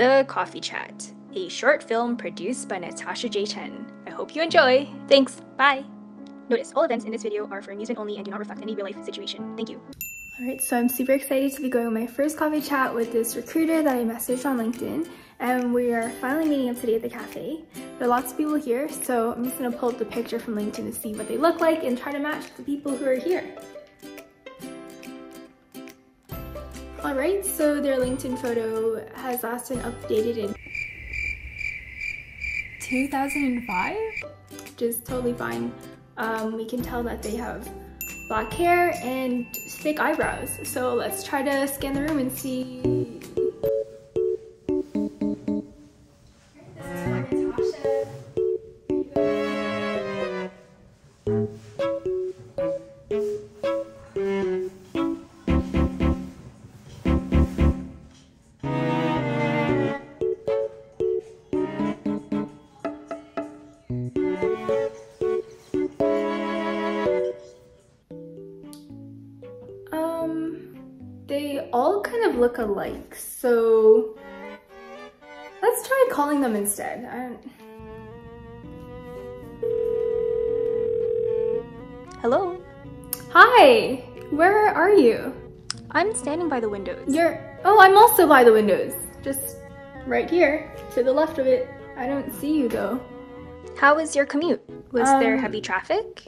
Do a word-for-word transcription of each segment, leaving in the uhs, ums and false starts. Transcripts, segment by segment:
The Coffee Chat, a short film produced by Natasha J. Chen. I hope you enjoy. Thanks. Bye. Notice, all events in this video are for amusement only and do not reflect any real-life situation. Thank you. Alright, so I'm super excited to be going on my first coffee chat with this recruiter that I messaged on LinkedIn, and we are finally meeting up today at the cafe. There are lots of people here, so I'm just going to pull up the picture from LinkedIn to see what they look like and try to match the people who are here. Alright, so their LinkedIn photo has last been updated in two thousand five? Which is totally fine. Um, we can tell that they have black hair and thick eyebrows. So let's try to scan the room and see. They all kind of look alike, so let's try calling them instead. I don't... Hello. Hi, where are you? I'm standing by the windows. You're, oh, I'm also by the windows. Just right here, to the left of it. I don't see you though. How was your commute? Was um, there heavy traffic?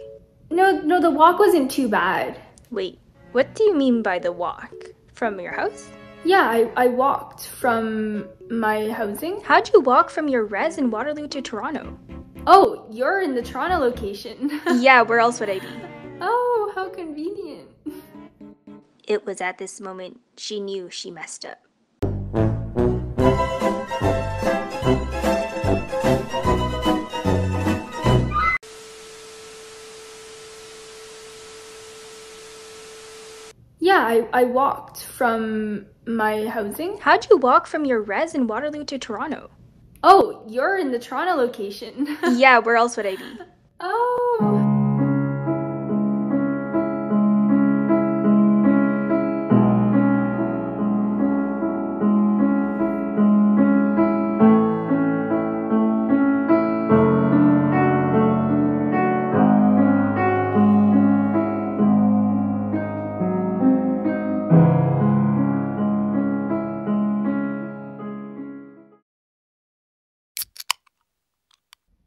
No, no, the walk wasn't too bad. Wait, what do you mean by the walk? From your house? Yeah, I, I walked from my housing. How'd you walk from your res in Waterloo to Toronto? Oh, you're in the Toronto location. Yeah, where else would I be? Oh, how convenient. It was at this moment she knew she messed up. Yeah, I, I walked from my housing. How'd you walk from your res in Waterloo to Toronto? Oh, you're in the Toronto location. Yeah, where else would I be? Oh.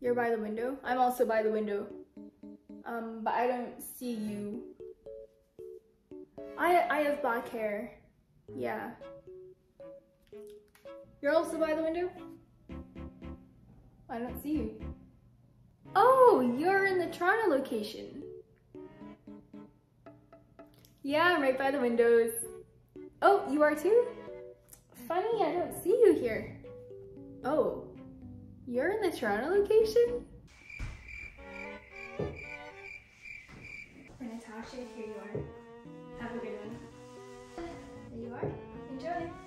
You're by the window. I'm also by the window, um, but I don't see you. I, I have black hair. Yeah. You're also by the window? I don't see you. Oh, you're in the Toronto location. Yeah, I'm right by the windows. Oh, you are too? Funny, I don't see you here. Oh. You're in the Toronto location? Natasha, here you are. Have a good one. There you are. Enjoy.